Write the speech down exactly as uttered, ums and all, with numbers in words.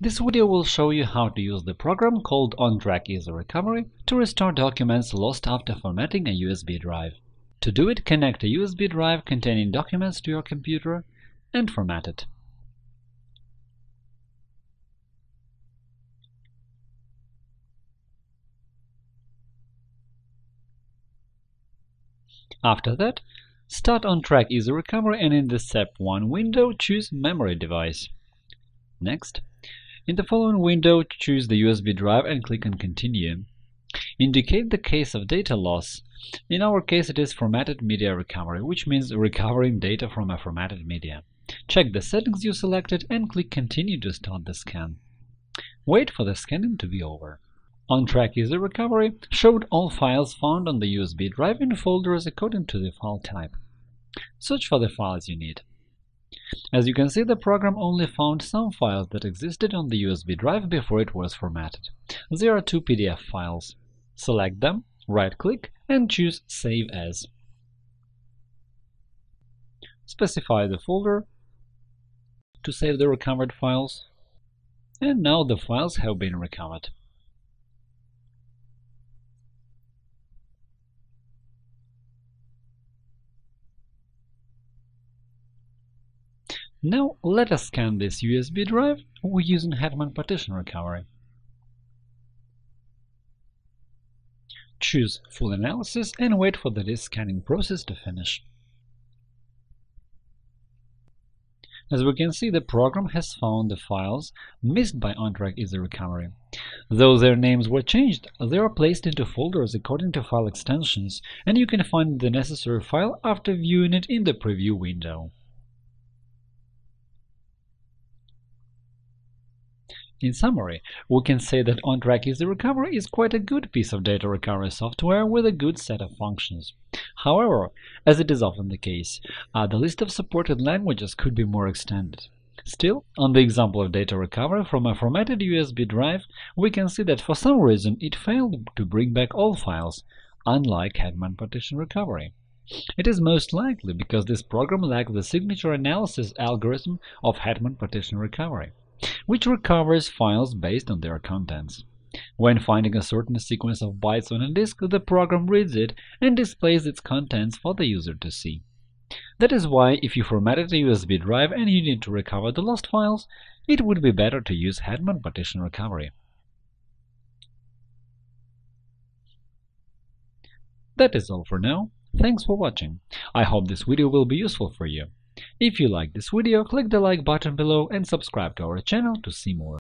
This video will show you how to use the program called Ontrack EasyRecovery to restore documents lost after formatting a U S B drive. To do it, connect a U S B drive containing documents to your computer and format it. After that, start Ontrack EasyRecovery and in the step one window choose Memory Device. Next, in the following window choose the U S B drive and click on Continue. Indicate the case of data loss. In our case it is formatted media recovery, which means recovering data from a formatted media. Check the settings you selected and click Continue to start the scan. Wait for the scanning to be over. Ontrack EasyRecovery showed all files found on the U S B drive in folders according to the file type. Search for the files you need. As you can see, the program only found some files that existed on the U S B drive before it was formatted. There are two P D F files. Select them, right-click and choose Save As. Specify the folder to save the recovered files. And now the files have been recovered. Now let us scan this U S B drive using Hetman Partition Recovery. Choose Full Analysis and wait for the disk scanning process to finish. As we can see, the program has found the files missed by Ontrack EasyRecovery. Though their names were changed, they are placed into folders according to file extensions, and you can find the necessary file after viewing it in the preview window. In summary, we can say that Ontrack EasyRecovery is quite a good piece of data recovery software with a good set of functions. However, as it is often the case, uh, the list of supported languages could be more extended. Still, on the example of data recovery from a formatted U S B drive, we can see that for some reason it failed to bring back all files, unlike Hetman Partition Recovery. It is most likely because this program lacks the signature analysis algorithm of Hetman Partition Recovery, which recovers files based on their contents. When finding a certain sequence of bytes on a disk, the program reads it and displays its contents for the user to see. That is why, if you formatted a U S B drive and you need to recover the lost files, it would be better to use Hetman Partition Recovery. That is all for now. Thanks for watching. I hope this video will be useful for you. If you like this video, click the like button below and subscribe to our channel to see more.